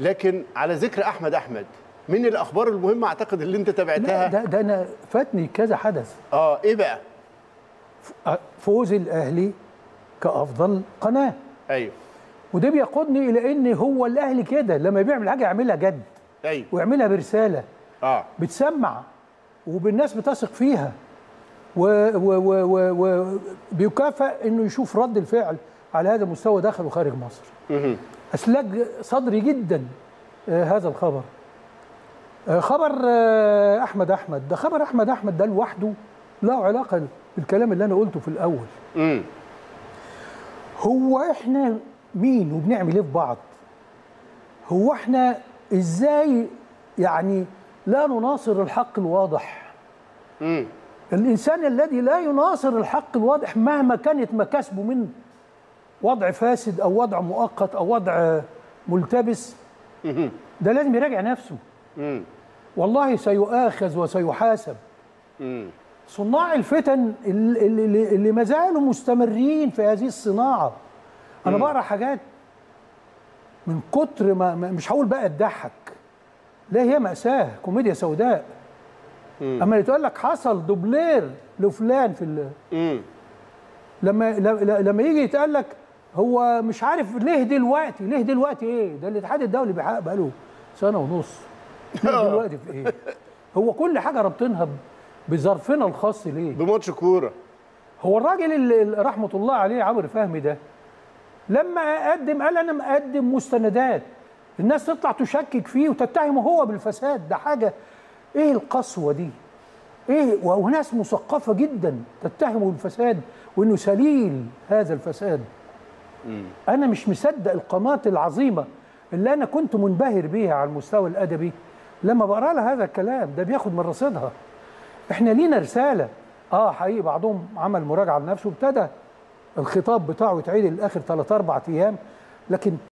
لكن على ذكر احمد احمد، من الاخبار المهمه اعتقد اللي انت تابعتها. ده انا فاتني كذا حدث. ايه بقى؟ فوز الاهلي كافضل قناه. ايوه، وده بيقودني الى ان هو الاهلي كده لما بيعمل حاجه يعملها جد. ايوه، ويعملها برساله بتسمع والناس بتثق فيها وبيكافئ انه يشوف رد الفعل على هذا المستوى داخل وخارج مصر. اسلك صدري جدا هذا الخبر. خبر احمد احمد ده، خبر احمد احمد ده لوحده له علاقه بالكلام اللي انا قلته في الاول. هو احنا مين وبنعمل ايه في بعض؟ هو احنا ازاي يعني لا نناصر الحق الواضح؟ الانسان الذي لا يناصر الحق الواضح مهما كانت مكاسبه من وضع فاسد او وضع مؤقت او وضع ملتبس، ده لازم يراجع نفسه. والله سيؤاخذ وسيحاسب. صناع الفتن اللي ما زالوا مستمرين في هذه الصناعه، انا بقرا حاجات من كتر ما مش هقول بقى تضحك، لا هي مأساة، كوميديا سوداء. اما تقول لك حصل دوبلير لفلان في لما يجي يتقال لك هو مش عارف ليه دلوقتي. ليه دلوقتي ايه؟ ده الاتحاد الدولي بيحقق بقاله سنه ونص. ليه دلوقتي في ايه؟ هو كل حاجه رابطينها بظرفنا الخاص ليه؟ بماتش كوره. هو الراجل اللي رحمه الله عليه عمرو فهمي ده لما قدم قال انا مقدم مستندات، الناس تطلع تشكك فيه وتتهمه هو بالفساد. ده حاجه ايه القسوه دي؟ ايه؟ وناس مثقفه جدا تتهمه بالفساد وانه سليل هذا الفساد. انا مش مصدق القناه العظيمه اللي انا كنت منبهر بيها على المستوى الادبي لما بقرا لها هذا الكلام ده، بياخد من رصيدها. احنا لينا رساله. حقيقي بعضهم عمل مراجعه لنفسه وابتدى الخطاب بتاعه يتعيد لاخر 3 4 ايام، لكن